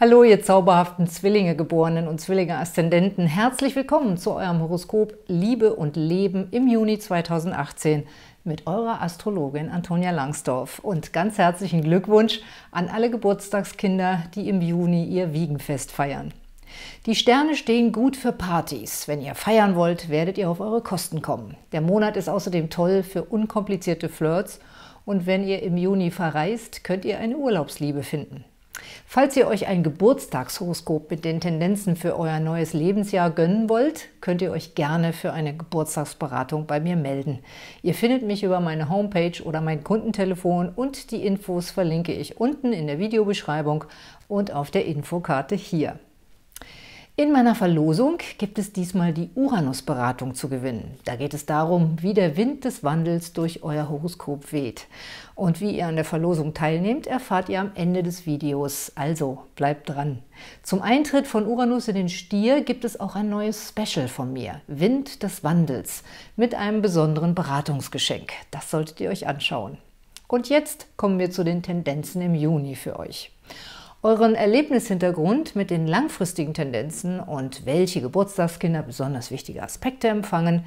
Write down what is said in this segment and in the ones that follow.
Hallo, ihr zauberhaften Zwillinge-Geborenen und Zwillinge-Aszendenten. Herzlich willkommen zu eurem Horoskop Liebe und Leben im Juni 2018 mit eurer Astrologin Antonia Langsdorf. Und ganz herzlichen Glückwunsch an alle Geburtstagskinder, die im Juni ihr Wiegenfest feiern. Die Sterne stehen gut für Partys. Wenn ihr feiern wollt, werdet ihr auf eure Kosten kommen. Der Monat ist außerdem toll für unkomplizierte Flirts. Und wenn ihr im Juni verreist, könnt ihr eine Urlaubsliebe finden. Falls ihr euch ein Geburtstagshoroskop mit den Tendenzen für euer neues Lebensjahr gönnen wollt, könnt ihr euch gerne für eine Geburtstagsberatung bei mir melden. Ihr findet mich über meine Homepage oder mein Kundentelefon und die Infos verlinke ich unten in der Videobeschreibung und auf der Infokarte hier. In meiner Verlosung gibt es diesmal die Uranus-Beratung zu gewinnen. Da geht es darum, wie der Wind des Wandels durch euer Horoskop weht. Und wie ihr an der Verlosung teilnehmt, erfahrt ihr am Ende des Videos. Also bleibt dran! Zum Eintritt von Uranus in den Stier gibt es auch ein neues Special von mir, Wind des Wandels, mit einem besonderen Beratungsgeschenk. Das solltet ihr euch anschauen. Und jetzt kommen wir zu den Tendenzen im Juni für euch. Euren Erlebnishintergrund mit den langfristigen Tendenzen und welche Geburtstagskinder besonders wichtige Aspekte empfangen,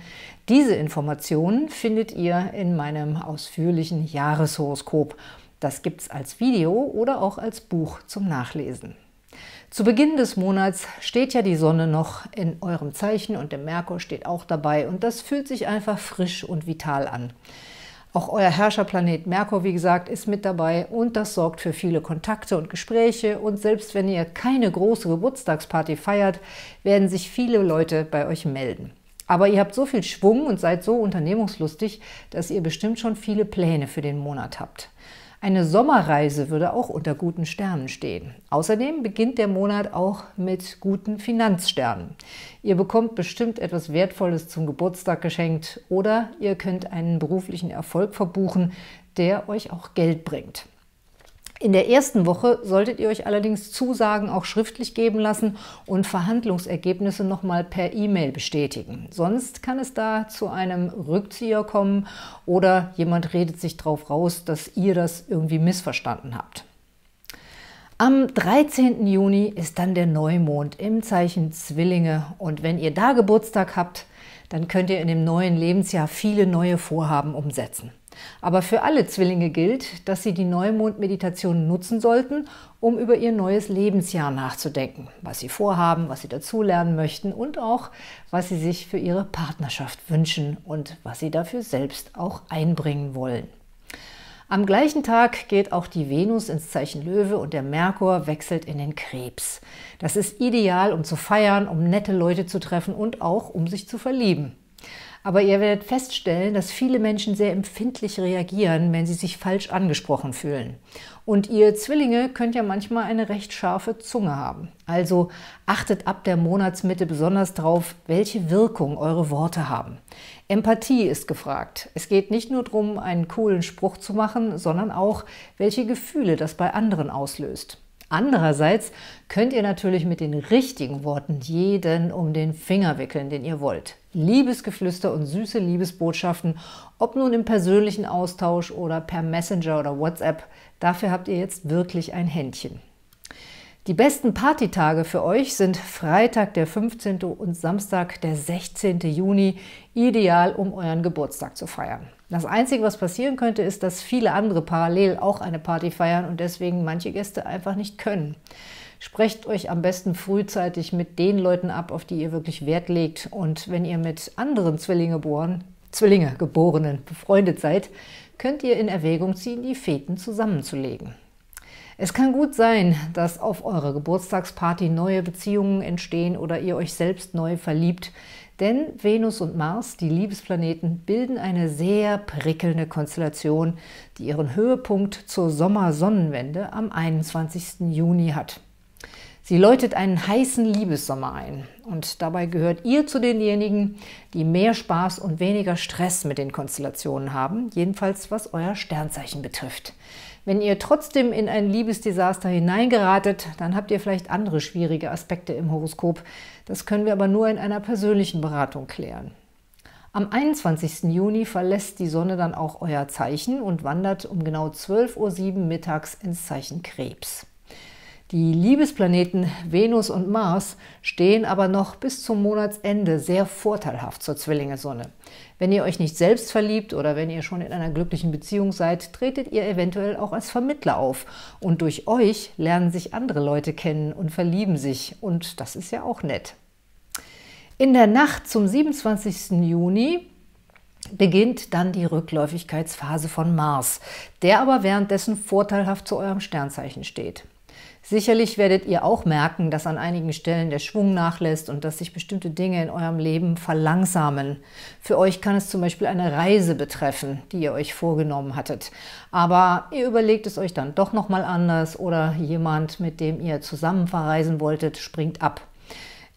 diese Informationen findet ihr in meinem ausführlichen Jahreshoroskop. Das gibt's als Video oder auch als Buch zum Nachlesen. Zu Beginn des Monats steht ja die Sonne noch in eurem Zeichen und der Merkur steht auch dabei und das fühlt sich einfach frisch und vital an. Auch euer Herrscherplanet Merkur, wie gesagt, ist mit dabei und das sorgt für viele Kontakte und Gespräche. Und selbst wenn ihr keine große Geburtstagsparty feiert, werden sich viele Leute bei euch melden. Aber ihr habt so viel Schwung und seid so unternehmungslustig, dass ihr bestimmt schon viele Pläne für den Monat habt. Eine Sommerreise würde auch unter guten Sternen stehen. Außerdem beginnt der Monat auch mit guten Finanzsternen. Ihr bekommt bestimmt etwas Wertvolles zum Geburtstag geschenkt oder ihr könnt einen beruflichen Erfolg verbuchen, der euch auch Geld bringt. In der ersten Woche solltet ihr euch allerdings Zusagen auch schriftlich geben lassen und Verhandlungsergebnisse nochmal per E-Mail bestätigen. Sonst kann es da zu einem Rückzieher kommen oder jemand redet sich drauf raus, dass ihr das irgendwie missverstanden habt. Am 13. Juni ist dann der Neumond im Zeichen Zwillinge und wenn ihr da Geburtstag habt, dann könnt ihr in dem neuen Lebensjahr viele neue Vorhaben umsetzen. Aber für alle Zwillinge gilt, dass sie die Neumond-Meditation nutzen sollten, um über ihr neues Lebensjahr nachzudenken, was sie vorhaben, was sie dazulernen möchten und auch, was sie sich für ihre Partnerschaft wünschen und was sie dafür selbst auch einbringen wollen. Am gleichen Tag geht auch die Venus ins Zeichen Löwe und der Merkur wechselt in den Krebs. Das ist ideal, um zu feiern, um nette Leute zu treffen und auch, um sich zu verlieben. Aber ihr werdet feststellen, dass viele Menschen sehr empfindlich reagieren, wenn sie sich falsch angesprochen fühlen. Und ihr Zwillinge könnt ja manchmal eine recht scharfe Zunge haben. Also achtet ab der Monatsmitte besonders darauf, welche Wirkung eure Worte haben. Empathie ist gefragt. Es geht nicht nur darum, einen coolen Spruch zu machen, sondern auch, welche Gefühle das bei anderen auslöst. Andererseits könnt ihr natürlich mit den richtigen Worten jeden um den Finger wickeln, den ihr wollt. Liebesgeflüster und süße Liebesbotschaften, ob nun im persönlichen Austausch oder per Messenger oder WhatsApp, dafür habt ihr jetzt wirklich ein Händchen. Die besten Partytage für euch sind Freitag der 15. und Samstag der 16. Juni, ideal, um euren Geburtstag zu feiern. Das Einzige, was passieren könnte, ist, dass viele andere parallel auch eine Party feiern und deswegen manche Gäste einfach nicht können. Sprecht euch am besten frühzeitig mit den Leuten ab, auf die ihr wirklich Wert legt. Und wenn ihr mit anderen Zwillinge-Geborenen befreundet seid, könnt ihr in Erwägung ziehen, die Feten zusammenzulegen. Es kann gut sein, dass auf eurer Geburtstagsparty neue Beziehungen entstehen oder ihr euch selbst neu verliebt, denn Venus und Mars, die Liebesplaneten, bilden eine sehr prickelnde Konstellation, die ihren Höhepunkt zur Sommersonnenwende am 21. Juni hat. Sie läutet einen heißen Liebessommer ein und dabei gehört ihr zu denjenigen, die mehr Spaß und weniger Stress mit den Konstellationen haben, jedenfalls was euer Sternzeichen betrifft. Wenn ihr trotzdem in ein Liebesdesaster hineingeratet, dann habt ihr vielleicht andere schwierige Aspekte im Horoskop. Das können wir aber nur in einer persönlichen Beratung klären. Am 21. Juni verlässt die Sonne dann auch euer Zeichen und wandert um genau 12:07 Uhr mittags ins Zeichen Krebs. Die Liebesplaneten Venus und Mars stehen aber noch bis zum Monatsende sehr vorteilhaft zur Zwillinge-Sonne. Wenn ihr euch nicht selbst verliebt oder wenn ihr schon in einer glücklichen Beziehung seid, tretet ihr eventuell auch als Vermittler auf. Und durch euch lernen sich andere Leute kennen und verlieben sich. Und das ist ja auch nett. In der Nacht zum 27. Juni beginnt dann die Rückläufigkeitsphase von Mars, der aber währenddessen vorteilhaft zu eurem Sternzeichen steht. Sicherlich werdet ihr auch merken, dass an einigen Stellen der Schwung nachlässt und dass sich bestimmte Dinge in eurem Leben verlangsamen. Für euch kann es zum Beispiel eine Reise betreffen, die ihr euch vorgenommen hattet. Aber ihr überlegt es euch dann doch nochmal anders oder jemand, mit dem ihr zusammen verreisen wolltet, springt ab.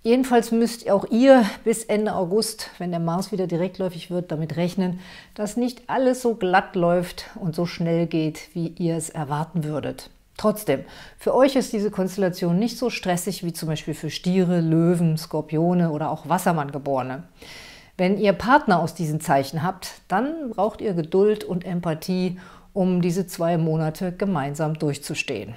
Jedenfalls müsst auch ihr bis Ende August, wenn der Mars wieder direktläufig wird, damit rechnen, dass nicht alles so glatt läuft und so schnell geht, wie ihr es erwarten würdet. Trotzdem, für euch ist diese Konstellation nicht so stressig wie zum Beispiel für Stiere, Löwen, Skorpione oder auch Wassermanngeborene. Wenn ihr Partner aus diesen Zeichen habt, dann braucht ihr Geduld und Empathie, um diese 2 Monate gemeinsam durchzustehen.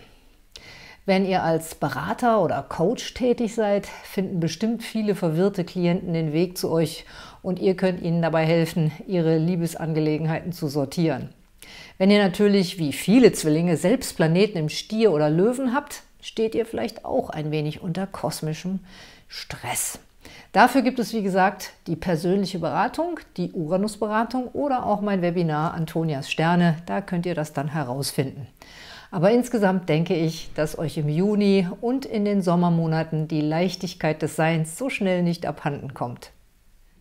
Wenn ihr als Berater oder Coach tätig seid, finden bestimmt viele verwirrte Klienten den Weg zu euch und ihr könnt ihnen dabei helfen, ihre Liebesangelegenheiten zu sortieren. Wenn ihr natürlich, wie viele Zwillinge, selbst Planeten im Stier oder Löwen habt, steht ihr vielleicht auch ein wenig unter kosmischem Stress. Dafür gibt es, wie gesagt, die persönliche Beratung, die Uranus-Beratung oder auch mein Webinar Antonias Sterne, da könnt ihr das dann herausfinden. Aber insgesamt denke ich, dass euch im Juni und in den Sommermonaten die Leichtigkeit des Seins so schnell nicht abhanden kommt.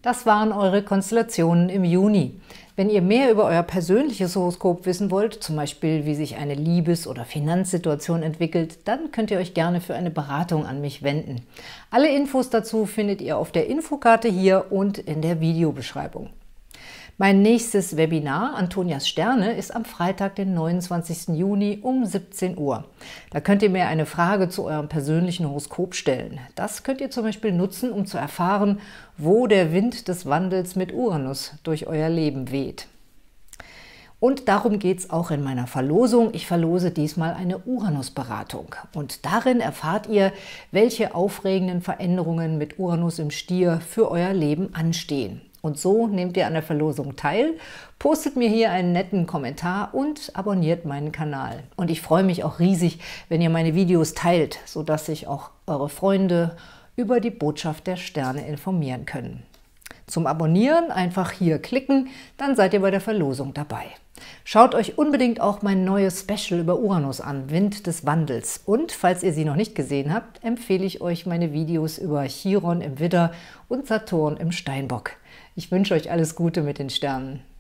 Das waren eure Konstellationen im Juni. Wenn ihr mehr über euer persönliches Horoskop wissen wollt, zum Beispiel wie sich eine Liebes- oder Finanzsituation entwickelt, dann könnt ihr euch gerne für eine Beratung an mich wenden. Alle Infos dazu findet ihr auf der Infokarte hier und in der Videobeschreibung. Mein nächstes Webinar, Antonias Sterne, ist am Freitag, den 29. Juni um 17 Uhr. Da könnt ihr mir eine Frage zu eurem persönlichen Horoskop stellen. Das könnt ihr zum Beispiel nutzen, um zu erfahren, wo der Wind des Wandels mit Uranus durch euer Leben weht. Und darum geht es auch in meiner Verlosung. Ich verlose diesmal eine Uranus-Beratung. Und darin erfahrt ihr, welche aufregenden Veränderungen mit Uranus im Stier für euer Leben anstehen. Und so nehmt ihr an der Verlosung teil, postet mir hier einen netten Kommentar und abonniert meinen Kanal. Und ich freue mich auch riesig, wenn ihr meine Videos teilt, sodass sich auch eure Freunde über die Botschaft der Sterne informieren können. Zum Abonnieren einfach hier klicken, dann seid ihr bei der Verlosung dabei. Schaut euch unbedingt auch mein neues Special über Uranus an, Wind des Wandels. Und falls ihr sie noch nicht gesehen habt, empfehle ich euch meine Videos über Chiron im Widder und Saturn im Steinbock. Ich wünsche euch alles Gute mit den Sternen.